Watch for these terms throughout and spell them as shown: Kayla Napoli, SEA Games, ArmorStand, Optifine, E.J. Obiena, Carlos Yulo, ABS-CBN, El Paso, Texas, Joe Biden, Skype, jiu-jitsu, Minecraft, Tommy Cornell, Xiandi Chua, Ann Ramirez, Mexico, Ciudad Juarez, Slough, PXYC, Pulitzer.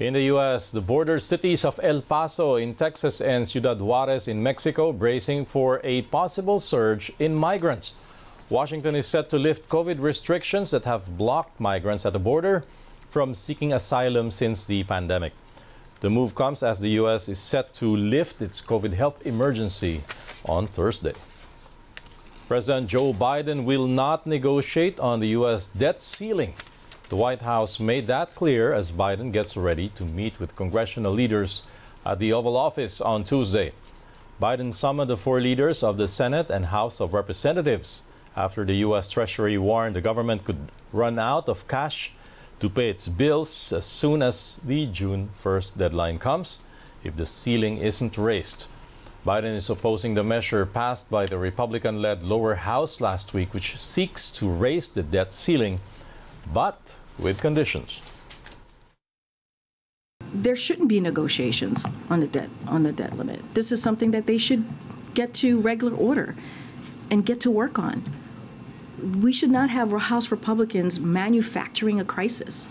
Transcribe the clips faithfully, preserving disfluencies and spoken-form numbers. In the U S, the border cities of El Paso in Texas and Ciudad Juarez in Mexico bracing for a possible surge in migrants. Washington is set to lift COVID restrictions that have blocked migrants at the border from seeking asylum since the pandemic. The move comes as the U S is set to lift its COVID health emergency on Thursday. President Joe Biden will not negotiate on the U S debt ceiling. The White House made that clear as Biden gets ready to meet with congressional leaders at the Oval Office on Tuesday. Biden summoned the four leaders of the Senate and House of Representatives after the U S Treasury warned the government could run out of cash to pay its bills as soon as the June first deadline comes if the ceiling isn't raised. Biden is opposing the measure passed by the Republican-led lower house last week, which seeks to raise the debt ceiling, but with conditions. There shouldn't be negotiations on the debt on the debt limit. This is something that they should get to regular order and get to work on. We should not have House Republicans manufacturing a crisis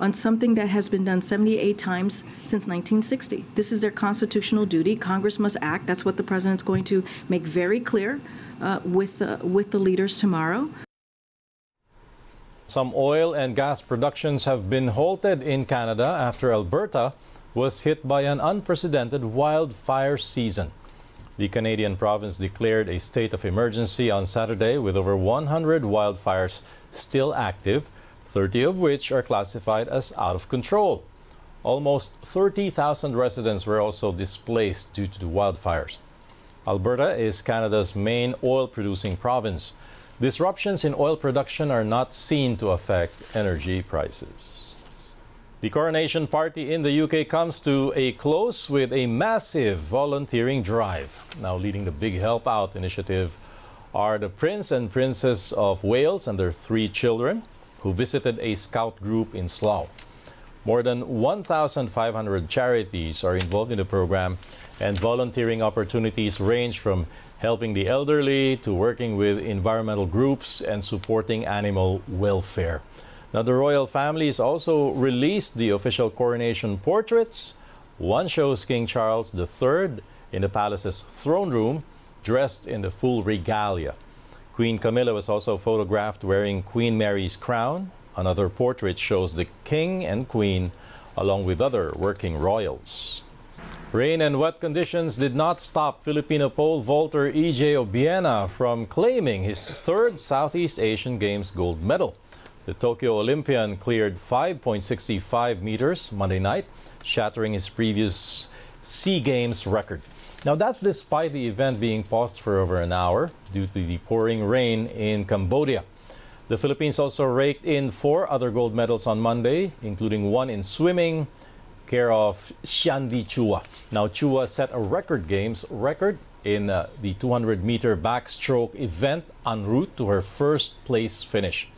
on something that has been done seventy-eight times since nineteen sixty. This is their constitutional duty. Congress must act. That's what the president's going to make very clear uh, with, uh, with the leaders tomorrow. Some oil and gas productions have been halted in Canada after Alberta was hit by an unprecedented wildfire season. The Canadian province declared a state of emergency on Saturday with over one hundred wildfires still active, thirty of which are classified as out of control. Almost thirty thousand residents were also displaced due to the wildfires. Alberta is Canada's main oil-producing province. Disruptions in oil production are not seen to affect energy prices. The coronation party in the U K comes to a close with a massive volunteering drive. Now leading the Big Help Out initiative are the Prince and Princess of Wales and their three children, who visited a scout group in Slough. More than one thousand five hundred charities are involved in the program, and volunteering opportunities range from helping the elderly to working with environmental groups and supporting animal welfare. Now, the royal family has also released the official coronation portraits. One shows King Charles the third in the palace's throne room, dressed in the full regalia. Queen Camilla was also photographed wearing Queen Mary's crown. Another portrait shows the king and queen, along with other working royals. Rain and wet conditions did not stop Filipino pole vaulter E J Obiena from claiming his third Southeast Asian Games gold medal. The Tokyo Olympian cleared five point six five meters Monday night, shattering his previous SEA Games record. Now, that's despite the event being paused for over an hour due to the pouring rain in Cambodia. The Philippines also raked in four other gold medals on Monday, including one in swimming, care of Xiandi Chua. Now, Chua set a record games record in uh, the two hundred meter backstroke event en route to her first place finish.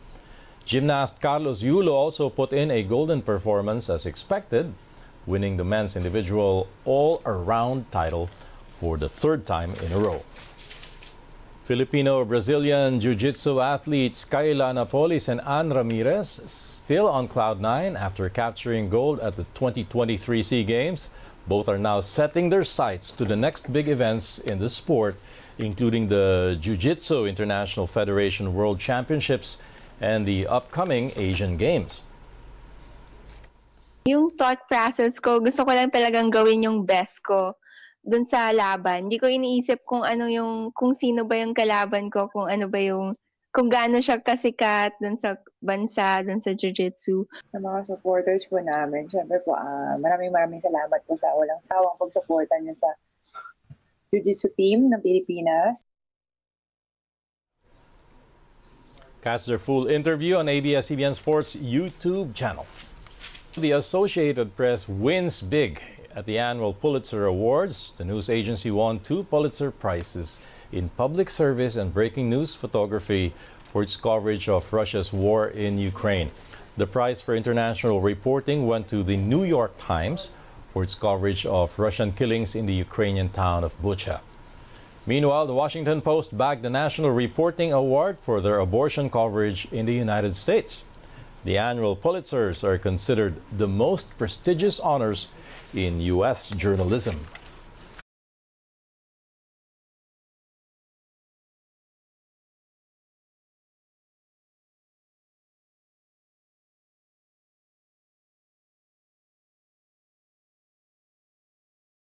Gymnast Carlos Yulo also put in a golden performance as expected, winning the men's individual all-around title for the third time in a row. Filipino-Brazilian jiu-jitsu athletes Kayla Napoli and Ann Ramirez still on cloud nine after capturing gold at the twenty twenty-three SEA Games. Both are now setting their sights to the next big events in the sport, including the Jiu-Jitsu International Federation World Championships and the upcoming Asian Games. Yung thought process ko, gusto ko lang talagang gawin yung best ko dun sa laban. Hindi ko iniisip kung ano yung, kung sino ba yung kalaban ko, kung ano ba yung, kung gaano siya kasikat dun sa bansa, dun sa jiu-jitsu. Sa mga supporters po namin, syempre po, uh, maraming maraming salamat po sa walang sawang pagsuporta niya sa jiu-jitsu team ng Pilipinas. Catch their full interview on A B S C B N Sports YouTube channel. The Associated Press wins big at the annual Pulitzer Awards. The news agency won two Pulitzer Prizes in public service and breaking news photography for its coverage of Russia's war in Ukraine. The prize for international reporting went to the New York Times for its coverage of Russian killings in the Ukrainian town of Bucha. Meanwhile, the Washington Post bagged the National Reporting Award for their abortion coverage in the United States. The annual Pulitzers are considered the most prestigious honors in U S journalism.